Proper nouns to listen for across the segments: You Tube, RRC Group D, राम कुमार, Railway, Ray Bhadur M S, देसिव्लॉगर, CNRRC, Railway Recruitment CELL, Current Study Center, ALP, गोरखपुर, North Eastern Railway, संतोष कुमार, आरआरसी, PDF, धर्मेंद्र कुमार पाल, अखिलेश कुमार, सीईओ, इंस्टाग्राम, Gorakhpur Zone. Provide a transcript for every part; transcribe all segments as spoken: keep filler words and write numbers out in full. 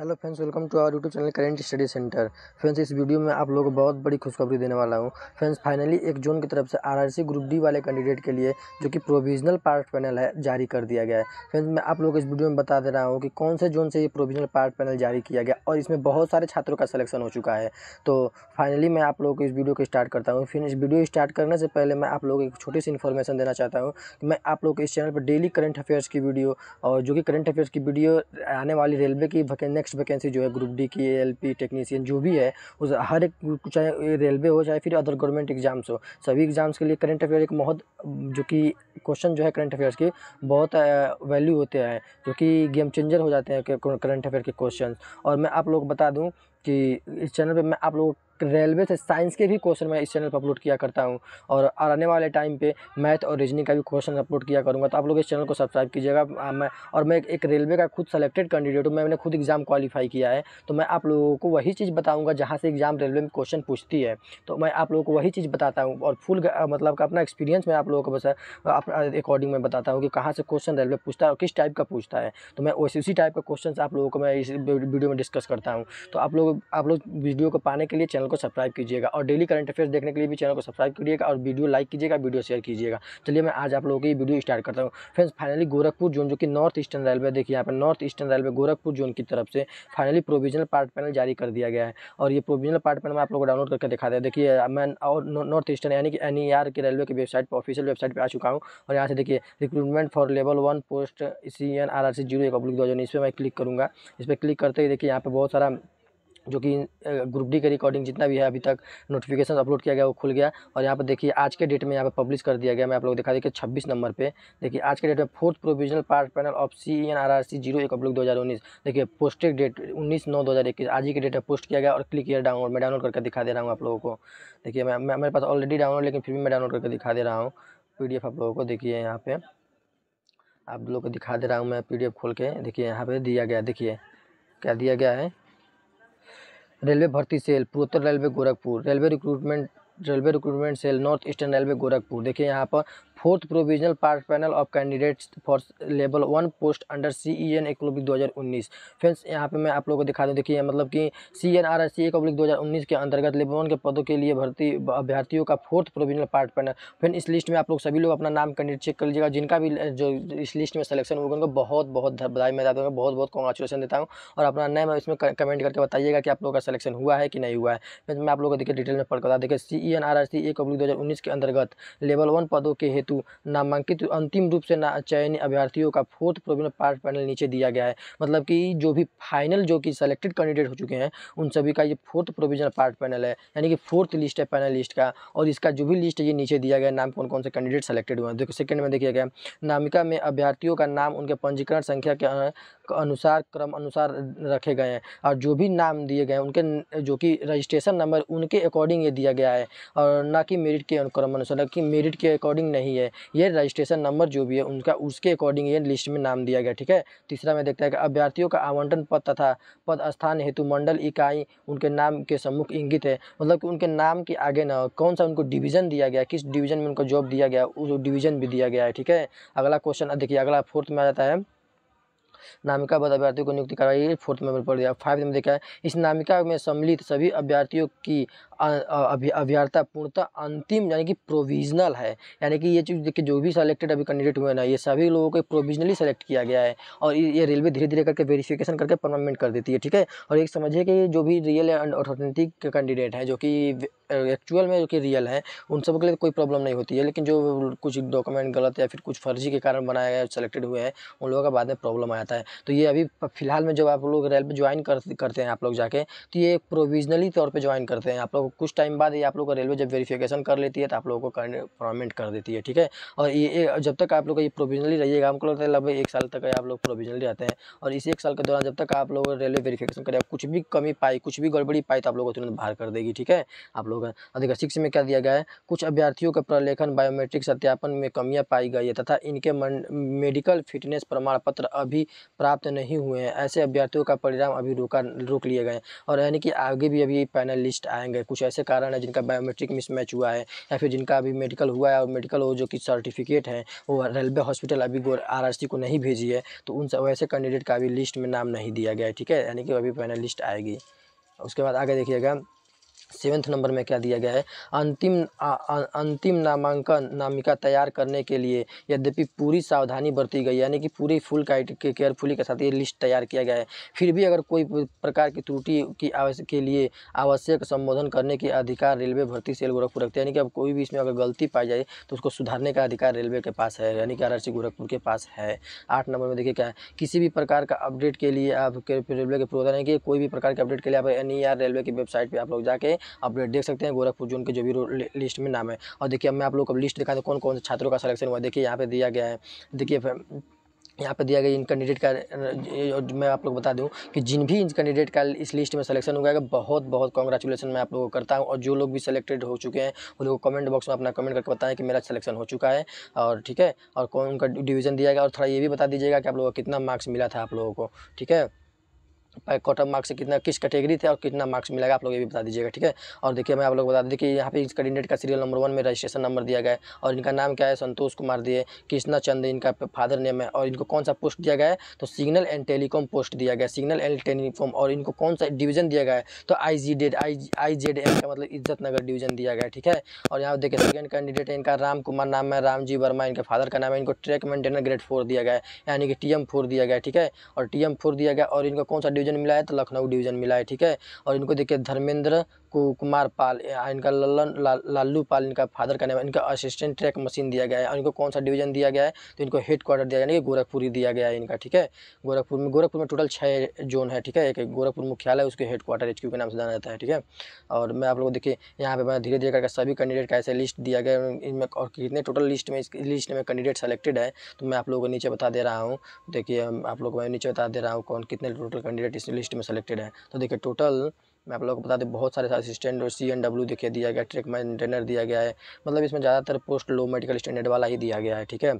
Hello friends, welcome to our YouTube channel current study centre. Friends, इस video में आप लोगों को बहुत बड़ी खुशखबरी देने वाला हूं। फ्रेंड्स, फाइनली एक जून की तरफ से आरआरसी ग्रुप डी वाले कैंडिडेट के लिए जो कि प्रोविजनल पार्ट पैनल है जारी कर दिया गया है। फ्रेंड्स, मैं आप लोगों को इस वीडियो में बता दे रहा हूँ कि कौन से जोन से ये प्रोविजनल पार्ट पैनल जारी किया गया और इसमें बहुत सारे छात्रों का सलेक्शन हो चुका है। तो फाइनली मैं आप लोगों को इस वीडियो को स्टार्ट करता हूँ। फिर इस वीडियो स्टार्ट करने से पहले मैं आप लोगों को एक छोटी सी इन्फॉर्मेशन देना चाहता हूँ कि मैं आप लोग को इस चैनल पर डेली करंट अफेयर्स की वीडियो और जो कि करंट अफेयर्स की वीडियो आने वाली रेलवे की वैकेंसी नेक्स्ट वैकेंसी जो है ग्रुप डी की, एलपी, टेक्नीशियन जो भी है उस हर एक, चाहे रेलवे हो चाहे फिर अदर गवर्नमेंट एग्जाम्स हो, सभी एग्जाम्स के लिए करंट अफेयर एक बहुत जो कि क्वेश्चन जो है करंट अफेयर्स की बहुत वैल्यू होते हैं, जो कि गेम चेंजर हो जाते हैं करंट अफेयर के क्वेश्चन। और मैं आप लोग बता दूं कि इस चैनल पे मैं आप लोग रेलवे से साइंस के भी क्वेश्चन मैं इस चैनल पर अपलोड किया करता हूं और आने वाले टाइम पे मैथ और रीजनिंग का भी क्वेश्चन अपलोड किया करूंगा। तो आप लोग इस चैनल को सब्सक्राइब कीजिएगा। मैं और मैं एक रेलवे का खुद सेलेक्टेड कैंडिडेट हूं, मैंने खुद एग्जाम क्वालिफाई किया है। तो मैं आप लोगों को वही चीज़ बताऊँगा जहाँ से एग्जाम रेलवे में क्वेश्चन पूछती है, तो मैं आप लोगों को वही चीज़ बताता हूँ और फुल मतलब अपना एक्सपीरियंस मैं आप लोगों को बस अकॉर्डिंग में बताता हूँ कि कहाँ से क्वेश्चन रेलवे पूछता है और किस टाइप का पूछता है। तो मैं उसी टाइप का क्वेश्चन आप लोगों को मैं इस वीडियो में डिस्कस करता हूँ। तो आप लोग आप लोग वीडियो को पाने के लिए चैनल को सब्सक्राइब कीजिएगा और डेली करंट अफेयर्स देखने के लिए भी चैनल को सब्सक्राइब कीजिएगा और वीडियो लाइक कीजिएगा, वीडियो शेयर कीजिएगा। चलिए मैं आज आप लोगों की वीडियो स्टार्ट करता हूँ। फ्रेंड्स, फाइनली गोरखपुर जोन जो कि नॉर्थ ईस्टर्न रेलवे, देखिए यहाँ पर north eastern railway गोरखपुर zone की तरफ से फाइनली प्रोविजनल पार्ट पैनल जारी कर दिया गया है। और ये प्रोविजनल पार्ट पैनल मैं आप लोगों को डाउनलोड करके दिखाता है। देखिए मैं और नॉर्थ ईस्टर्न यानी कि एन ई आर के रेलवे की वेबसाइट पर, ऑफिशियल वेबसाइट पर आ चुका हूँ और यहाँ से देखिए recruitment for level one post C N R R C zero एक पब्लिक दो हज़ार उन्नीस, मैं क्लिक करूँगा। इस पर क्लिक करते ही देखिए यहाँ पर बहुत सारा जो कि ग्रुप डी के रिकॉर्डिंग जितना भी है अभी तक नोटिफिकेशन अपलोड किया गया वो खुल गया। और यहाँ पर देखिए आज के डेट में यहाँ पर पब्लिश कर दिया गया। मैं आप लोग दिखा देखिए छब्बीस नंबर पे देखिए आज के डेट में fourth provisional part panel of C N R R C zero एक अपलोक दो हज़ार उन्नीस, देखिए पोस्टेड डेट उन्नीस नौ दो हज़ार इक्कीस आज ही के डेट में पोस्ट किया गया। और क्लिक किया डाउनलोड, मैं डाउनलोड करके दिखा दे रहा हूँ आप लोगों को। देखिए मैं मेरे पास ऑलरेडी डाउनलोड, लेकिन फिर भी मैं डाउनलोड करके दिखा दे रहा हूँ पी डी एफ आप लोगों को। देखिए यहाँ पर आप लोग को दिखा दे रहा हूँ मैं पी डी एफ खोल के। देखिए यहाँ पर दिया गया, देखिए क्या दिया गया है, रेलवे भर्ती सेल पूर्वोत्तर railway गोरखपुर, railway recruitment railway recruitment cell north eastern railway गोरखपुर। देखिए यहाँ पर fourth provisional part panel of candidates for level one post under C E N एकब्लिक दो हज़ार उन्नीस। फ्रेंड्स, यहाँ पे मैं आप लोगों को दिखा दूँ, देखिए मतलब कि C N R S C एकब्लिक दो हज़ार उन्नीस के अंतर्गत लेवल वन के पदों के लिए भर्ती अभ्यर्थियों का fourth provisional part panel. Friend, इस लिस्ट में आप लोग सभी लोग अपना नाम कैंडिडेट चेक कर लीजिएगा। जिनका भी जो इस लिस्ट में सिलेक्शन होगा उनको बहुत बहुत बधाई मैं देता हूँ, बहुत बहुत कॉन्ग्रेचुलेसन देता हूँ। और अपना नाम इसमें कमेंट करके बताइएगा कि आप लोगों का सिलेक्शन हुआ है कि नहीं हुआ है। फ्रेंड्स, मैं आप लोगों को देखिए डिटेल में पढ़ कर, देखिए C E N R S C एकब्लिक दो हज़ार उन्नीस के अंतर्गत लेवल वन पदों के हेतु नामांकित अंतिम रूप से ना चयनित अभ्यर्थियों का फोर्थ प्रोविजनल पार्ट पैनल नीचे दिया गया है। मतलब कि जो भी फाइनल जो कि सेलेक्टेड कैंडिडेट हो चुके हैं उन सभी का ये फोर्थ प्रोविजनल पार्ट पैनल है, यानी कि फोर्थ लिस्ट है पैनल लिस्ट का। और इसका जो भी लिस्ट है ये नीचे दिया गया है, नाम कौन कौन से कैंडिडेट सेलेक्टेड हुए हैं। देखो सेकंड में देखिए गया नामिका में अभ्यर्थियों का नाम उनके पंजीकरण संख्या के अनुसार क्रम अनुसार रखे गए हैं और जो भी नाम दिए गए उनके जो कि रजिस्ट्रेशन नंबर उनके अकॉर्डिंग ये दिया गया है और ना कि मेरिट के क्रम अनुसार, ना कि मेरिट के अकॉर्डिंग नहीं है, ये रजिस्ट्रेशन नंबर जो भी है उनका उसके अकॉर्डिंग ये लिस्ट में नाम दिया गया। ठीक है, तीसरा में देखता है कि अभ्यर्थियों का आवंटन पद तथा पद स्थान हेतु मंडल इकाई उनके नाम के सम्मुख इंगित है, मतलब कि उनके नाम के आगे ना हो, कौन सा उनको डिवीज़न दिया गया, किस डिवीज़न में उनको जॉब दिया गया उस डिवीज़न भी दिया गया है। ठीक है, अगला क्वेश्चन देखिए, अगला फोर्थ में आ जाता है नामिका बद अभ्यर्थियों को नियुक्ति करवाई, फोर्थ में पढ़ दिया। फाइव में देखा है इस नामिका में सम्मिलित सभी अभ्यर्थियों की अभ्यर्थता पूर्णतः अंतिम यानी कि प्रोविजनल है, यानी कि ये चीज़ देखिए जो भी सेलेक्टेड अभी कैंडिडेट हुए ना ये सभी लोगों को प्रोविजनली सेलेक्ट किया गया है। और ये रेलवे धीरे धीरे करके वेरिफिकेशन करके परमानेंट कर देती है। ठीक है, और एक समझिए कि जो भी रियल एंड ऑथेंटिक कैंडिडेट है जो कि एक्चुअल में जो कि रियल है उन सब के लिए कोई प्रॉब्लम नहीं होती है, लेकिन जो कुछ डॉक्यूमेंट गलत या फिर कुछ फर्जी के कारण बनाया गया सेलेक्टेड हुए हैं उन लोगों का बाद में प्रॉब्लम आता है। तो ये अभी फिलहाल में जब आप लोग रेलवे ज्वाइन करते हैं आप लोग जाके, तो ये प्रोविजनली तौर पर ज्वाइन करते हैं आप लोग, कुछ टाइम बाद ये आप लोग का रेलवे जब वेरिफिकेशन कर लेती है तो आप लोगों को परमानेंट कर देती है। ठीक है, और ये जब तक आप लोग ये प्रोविजनली रहिएगा, हमको लगता है लगभग एक साल तक आप लोग प्रोविजनली रहते हैं और इसी एक साल के दौरान जब तक आप लोग रेलवे वेरिफिकेशन करें कुछ भी कमी पाई कुछ भी गड़बड़ी पाई तो आप लोगों को तुरंत बाहर कर देगी। ठीक है आप लोग। और देखिए सिक्स में क्या दिया गया है, कुछ अभ्यर्थियों के प्रलेखन बायोमेट्रिक सत्यापन में कमियाँ पाई गई है तथा इनके मेडिकल फिटनेस प्रमाण पत्र अभी प्राप्त नहीं हुए हैं, ऐसे अभ्यर्थियों का परिणाम अभी रोका रोक लिए गए और यानी कि आगे भी अभी पैनल लिस्ट आएंगे, कुछ ऐसे कारण है जिनका बायोमेट्रिक मिसमैच हुआ है या फिर जिनका अभी मेडिकल हुआ है और मेडिकल वो जो कि सर्टिफिकेट है वो रेलवे हॉस्पिटल अभी आरआरसी को नहीं भेजी है, तो उन सब वैसे कैंडिडेट का अभी लिस्ट में नाम नहीं दिया गया है। ठीक है, यानी कि अभी पहले लिस्ट आएगी। उसके बाद आगे देखिएगा सेवन्थ नंबर में क्या दिया गया है, अंतिम आ, आ, अंतिम नामांकन नामिका तैयार करने के लिए यद्यपि पूरी सावधानी बरती गई, यानी कि पूरी फुल केयरफुली के साथ ये लिस्ट तैयार किया गया है, फिर भी अगर कोई प्रकार की त्रुटि की आवश्यक के लिए आवश्यक संबोधन करने के अधिकार रेलवे भर्ती सेल गोरखपुर रखते हैं। यानी कि अब कोई भी इसमें अगर गलती पाई जाए तो उसको सुधारने का अधिकार रेलवे के पास है, यानी कि आरआरसी गोरखपुर के पास है। आठ नंबर में देखिए क्या है, किसी भी प्रकार का अपडेट के लिए आप रेलवे के प्रोवाइड यानी कि कोई भी प्रकार के अपडेट के लिए आप एन ई आर रेलवे की वेबसाइट पर आप लोग जाके अपडेट देख सकते हैं, गोरखपुर जोन के जो भी लिस्ट में नाम है। और देखिए मैं आप लोग को लिस्ट दिखा दूं कौन कौन से छात्रों का सिलेक्शन हुआ। देखिए यहाँ पे दिया गया है, देखिए यहाँ पे दिया गया इन कैंडिडेट का, मैं आप लोग बता दूं कि जिन भी इन कैंडिडेट का इस लिस्ट में सिलेक्शन हुआ है बहुत बहुत कॉन्ग्रेचुलेसन मैं आप लोगों को करता हूँ। और जो लोग भी सिलेक्टेड हो चुके हैं उन लोगों को कमेंट बॉक्स में अपना कमेंट करके बताएं कि मेरा सिलेक्शन हो चुका है और ठीक है, और कौन उनका डिवीज़न दिया गया, और थोड़ा ये भी बता दीजिएगा कि आप लोगों को कितना मार्क्स मिला था आप लोगों को। ठीक है, कॉटन मार्क्स से कितना किस कैटेगरी थे और कितना मार्क्स मिलेगा आप लोग ये भी बता दीजिएगा। ठीक है, और देखिए मैं आप लोग बता दें कि यहाँ पे इस कैंडिडेट का सीरियल नंबर वन में रजिस्ट्रेशन नंबर दिया गया है और इनका नाम क्या है, संतोष कुमार दिए, कृष्णा चंद इनका फादर नेम है, और इनको कौन सा पोस्ट दिया गया है तो सिग्नल एंड टेलीकॉम पोस्ट दिया गया, सिग्नल एंड टेलीकॉम। और इनको कौन सा डिवीजन दिया गया है तो आई जी डेड आई आई जेड एम का मतलब इज्जत नगर डिवीजन दिया गया है। ठीक है, और यहाँ देखिए सेकेंड कैंडिडेट है, इनका राम कुमार नाम है, राम जी वर्मा इनके फादर का नाम है, इनको ट्रैक मेंटेनर ग्रेड फोर दिया गया है यानी कि टी एम फोर दिया गया है। ठीक है, और टी एम फोर दिया गया, और इनको कौन सा डिवीजन मिला है तो लखनऊ डिवीजन मिला है। ठीक है, और इनको देखिए धर्मेंद्र कुमार पाल इनका लल्लन ला, लालू पाल इनका फादर का नाम है, इनका असिस्टेंट ट्रैक मशीन दिया गया है, और इनको कौन सा डिवीजन दिया गया है तो इनको हेड क्वार्टर दिया गया यानी कि गोरखपुर ही दिया गया है इनका। ठीक है, गोरखपुर में गोरखपुर में टोटल छः जोन है। ठीक है, एक गोरखपुर मुख्यालय उसके हेड क्वार्टर एच क्यू के नाम से जाना जाता है। ठीक है, और मैं आप लोग देखिए यहाँ पर मैं धीरे धीरे करके सभी कैंडिडेट का ऐसे लिस्ट दिया गया इनमें, और कितने टोटल लिस्ट में इस लिस्ट में कैंडिडेट सेलेक्टेड है तो मैं आप लोगों को नीचे बता दे रहा हूँ। देखिए आप लोग मैं नीचे बता दे रहा हूँ कौन कितने टोटल कैंडिडेट इस लिस्ट में सेलेक्टेड है। तो देखिए टोटल मैं आप लोगों को बता दें बहुत सारे असिस्टेंट और सी एन डब्ल्यू देखिए दिया गया, ट्रैक मेंटेनर दिया गया है, मतलब इसमें ज़्यादातर पोस्ट लो मेडिकल स्टैंडर्ड वाला ही दिया गया है। ठीक है,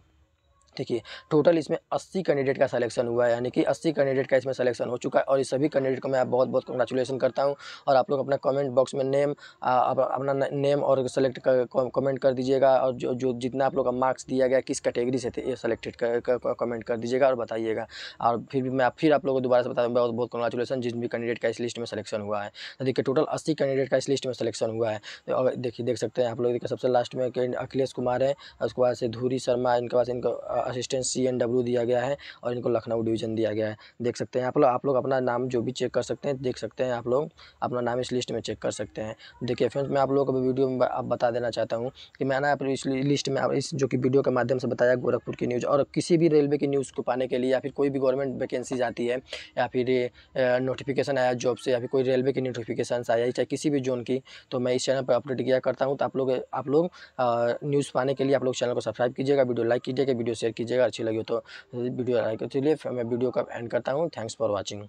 देखिए टोटल इसमें अस्सी कैंडिडेट का सिलेक्शन हुआ है, यानी कि अस्सी कैंडिडेट का इसमें सिलेक्शन हो चुका है, और इस सभी कैंडिडेट को मैं आप बहुत बहुत कंग्रेचुलेसन करता हूं। और आप लोग अपना कमेंट बॉक्स में नेम आप अपना नेम और सेलेक्ट कमेंट कर दीजिएगा, और जो जो जितना आप लोग का मार्क्स दिया गया किस कैटेगरी से थे ये सेलेक्टेड कमेंट कर दीजिएगा और बताइएगा। और फिर भी मैं फिर आप लोगों को दोबारा से बताऊँ बहुत बहुत कंग्रेचुलेसन जिन भी कैंडिडेट का इस लिस्ट में सिलेक्शन हुआ है। तो देखिए टोटल अस्सी कैंडिडेट का इस लिस्ट में सिलेक्शन हुआ है, और देखिए देख सकते हैं आप लोग, देखिए सबसे लास्ट में अखिलेश कुमार है, उसके बाद से धूरी शर्मा इनके पास इनको असिस्टेंट सी एन डब्ल्यू दिया गया है, और इनको लखनऊ डिवीज़न दिया गया है। देख सकते हैं आप लोग आप लोग अपना नाम जो भी चेक कर सकते हैं, देख सकते हैं आप लोग अपना नाम इस लिस्ट में चेक कर सकते हैं। देखिए फ्रेंड्स मैं आप लोगों को वीडियो में आप बता देना चाहता हूं कि मैंने आप इस लिस्ट में इस जो कि वीडियो के माध्यम से बताया गोरखपुर की न्यूज़, और किसी भी रेलवे की न्यूज़ को पाने के लिए या फिर कोई भी गवर्नमेंट वैकेंसी आती है या फिर नोटिफिकेशन आया जॉब से या फिर कोई रेलवे की नोटिफिकेशन आया चाहे किसी भी जोन की, तो मैं इस चैनल पर अपडेट किया करता हूँ। तो आप लोग आप लोग न्यूज़ पाने के लिए आप लोग चैनल को सब्सक्राइब कीजिएगा, वीडियो लाइक कीजिएगा, वीडियो शेयर कीजिएगा अच्छी लगी हो तो वीडियो लाइक। चलिए मैं वीडियो का एंड करता हूँ। Thanks for watching.